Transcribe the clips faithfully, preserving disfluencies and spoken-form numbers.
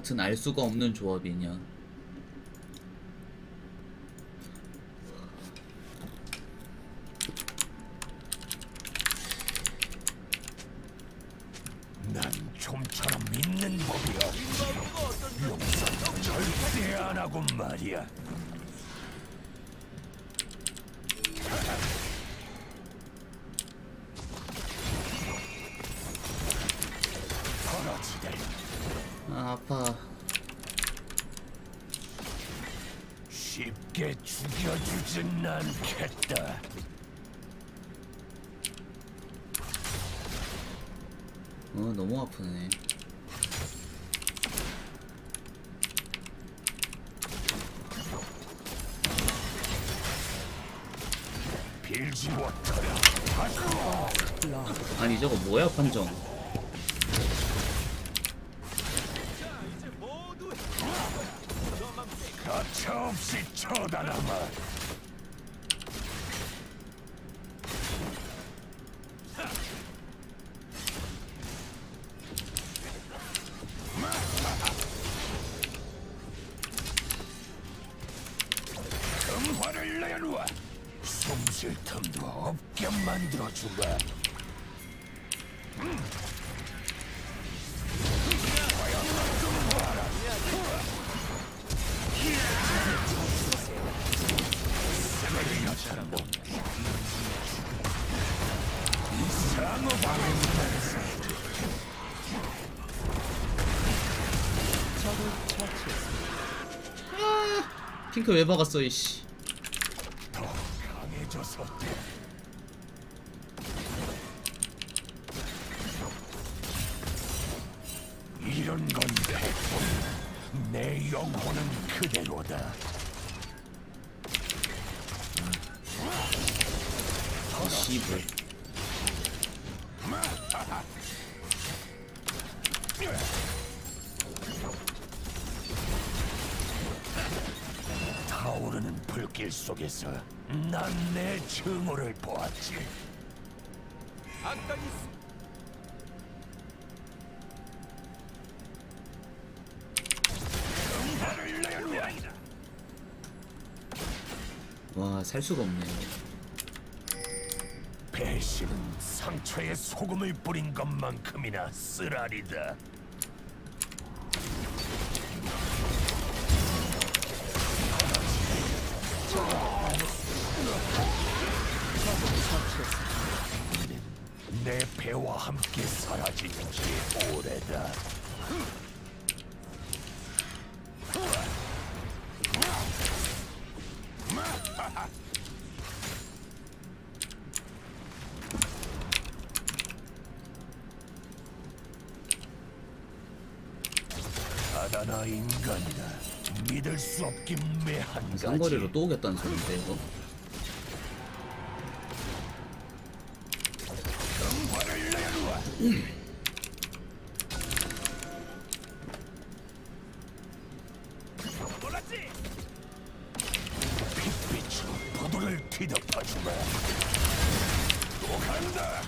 같은 알 수가 없는 조합이냐. 난 좀처럼 믿는 법이야. 용서도 절대 안 하고 말이야. 아, 아파. 쉽게 죽여주진 않겠다. 어, 너무 아프네. 아니 저거 뭐야 판정. 가차없이 쳐다라마. 금화를 내놓아. 숨쉴 틈도 없게 만들어주마. 아, 핑크 왜 박았어 이씨. 더 강해져서 이런 건데 내 영혼은 그대로다. 씨발. 타오르는 불길 속에서 난 내 증오를 보았지. 와, 살 수가 없네. 배신은 상처에 소금을 뿌린 것만큼이나 쓰라리다. 내 배와 함께 사라진 지 오래다. 나 인간이다. 믿을 수 없긴 매한 가지. 쌍거리로 또 오겠다는 소린데 이거. 경과를 내려놓아. 몰랐지. 빛빛으로 포도를 뒤덮어주마. 또 간다.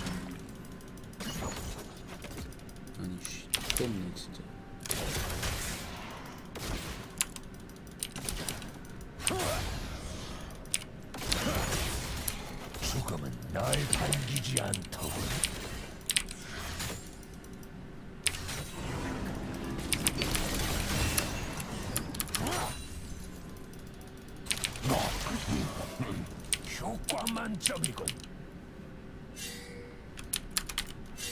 아니 씨, 또 없네 진짜. 죽음은 날 반기지 않더군. 효과 만점이군.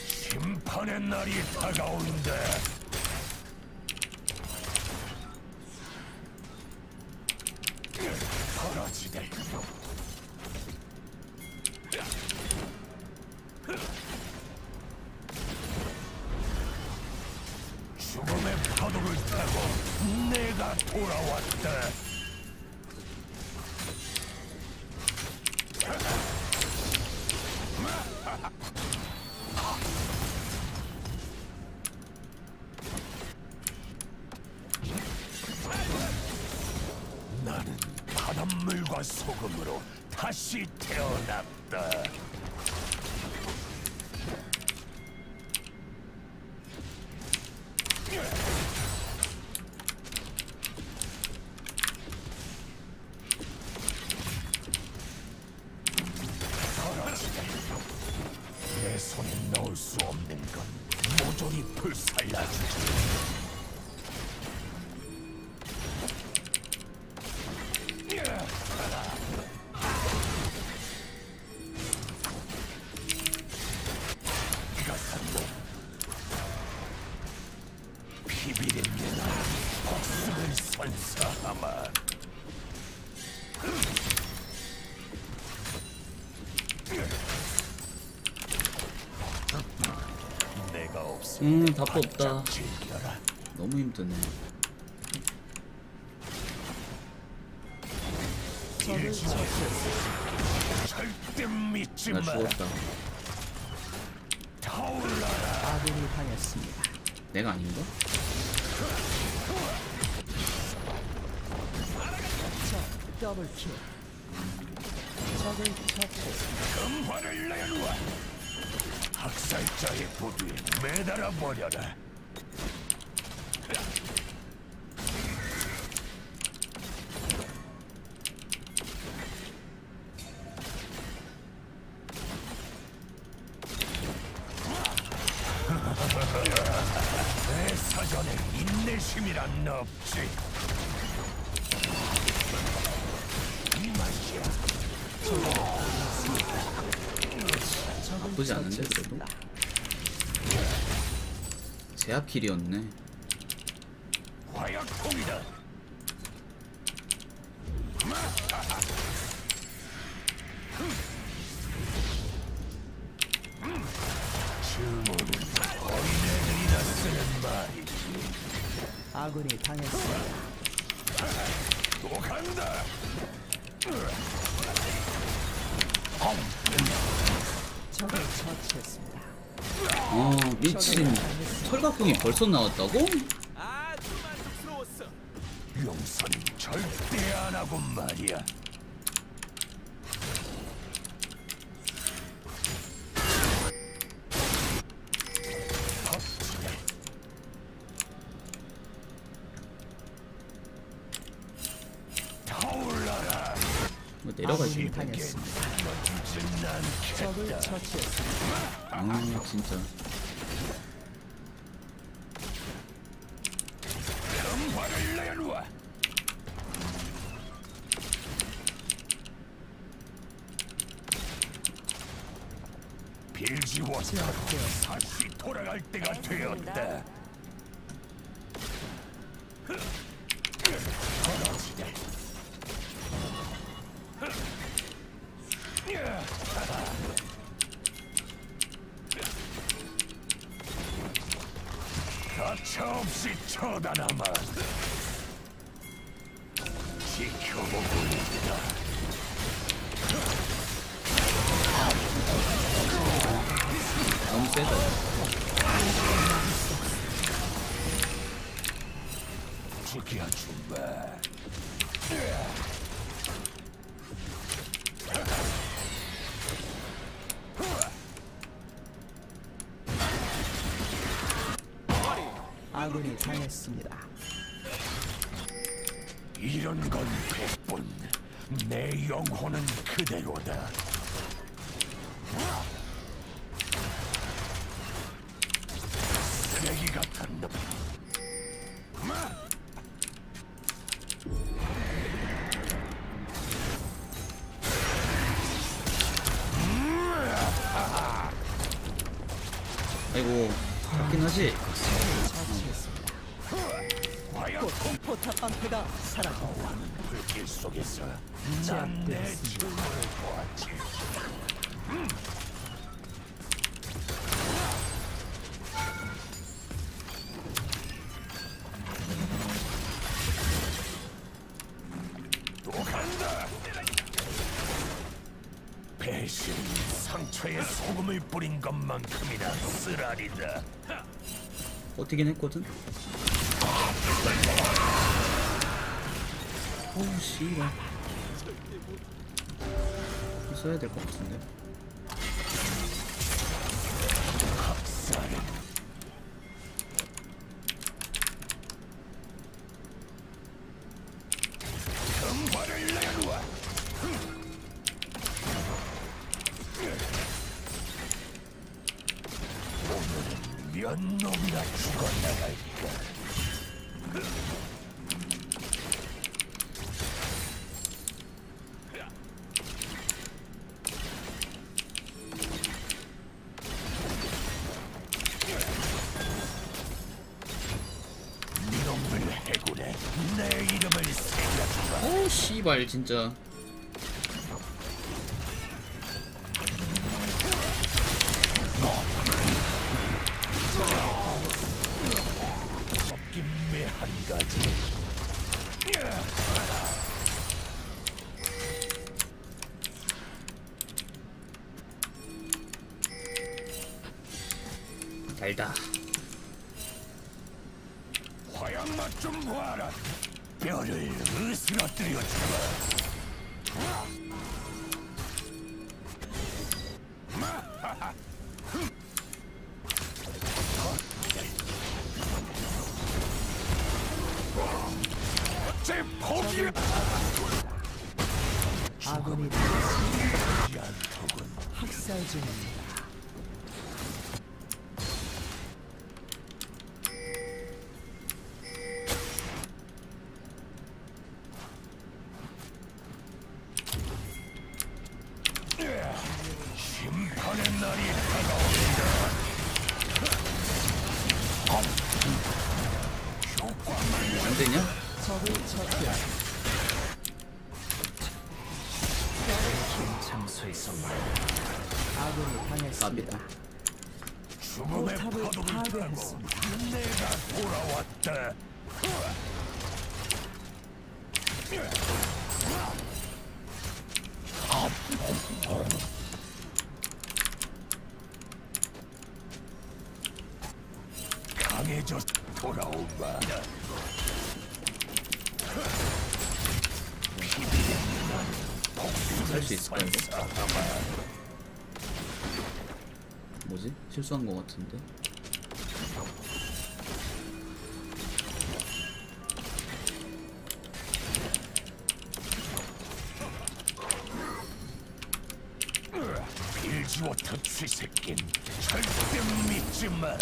심판의 날이 다가오는데. 죽음의 파도를 타고 내가 돌아왔다. 나는 바닷물과 소금으로 다시 태어났다. 음 답도 없다. 너무 힘드네. 나 죽었다. 내가 아닌가? 금화를 내놓아. 학살자의 보드에 매달아 버려라. 내 사전에 인내심이란 없지. 이 맛이야. 나쁘지 않은데 그래도? 제압킬이었네. 아군이 당했습니다. 또 간다. 어 미친, 철갑궁이 벌써 나왔다고? 용서는 절대 안 하고 말이야. 뭐 내려가지. 아 진짜 빌지워서 다시 돌아갈 때가 되었다. 가차없이 쳐다나마 지켜보고 있다. 너무 세다. 죽여준다. 아군이 당했습니다. 이런 건 백분. 내 영혼은 그대로다. 쓰레기 같은 놈. 아이고, 그렇긴 하지. 포탑 방패가 사라졌다. 불길 속에서 난 내 죽음을 보았지. 또 간다. 배신, 상처에 소금을 뿌린 것만큼이나 쓰라리다. 어떻게 했거든? 어우 씨발 써야 될 것 같은데. 오늘은 몇 놈이나 죽어나갈까. 미놈을 해군에 내 이름을 새겨주라. 오 씨발 진짜. guns. 달다. 화양 맛 좀 봐라. 뼈를 으스러뜨려 주마. 어째 포기를 아군이 되지 않도군. 학살 중입니다. 뭐지? 실수한 것 같은데? 빌지워터 쥐새낀 절대 믿지 마라.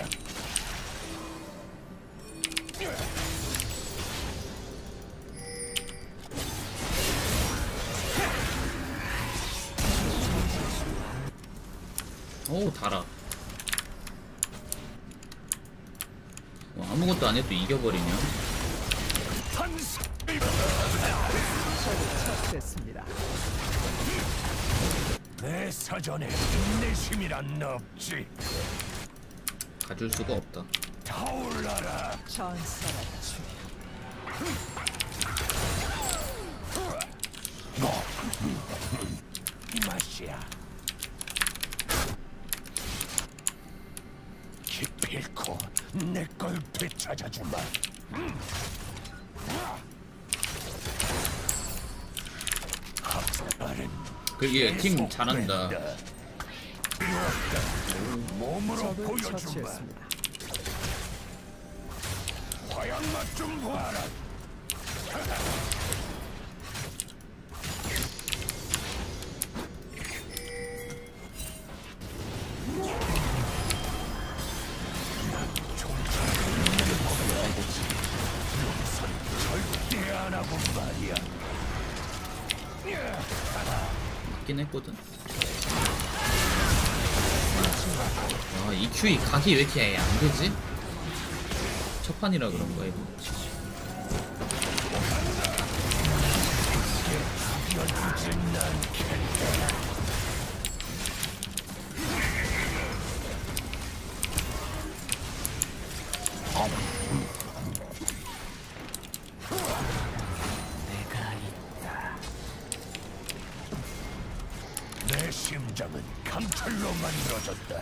오, 달아. 와, 아무것도 안 해도 이겨버리냐? 내 사전에 인내심이란 없지. 가줄 수가 없다. 타올라라. 이 맛이야. 기필코 내걸 되찾아주마. 그게 팀 잘한다. 몸으로 보여주마. 화양 맛 좀 봐라. 맞긴 했거든. 아, 이 큐이 각이 왜 이렇게 안 되지? 첫 판이라 그런 거야 이거. 심장은 강철로 만들어졌다.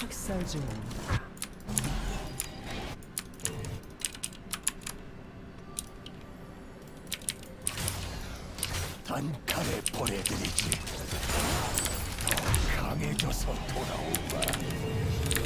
학살 중입니다. 한칼에 보내드리지. 더 강해져서 돌아오마.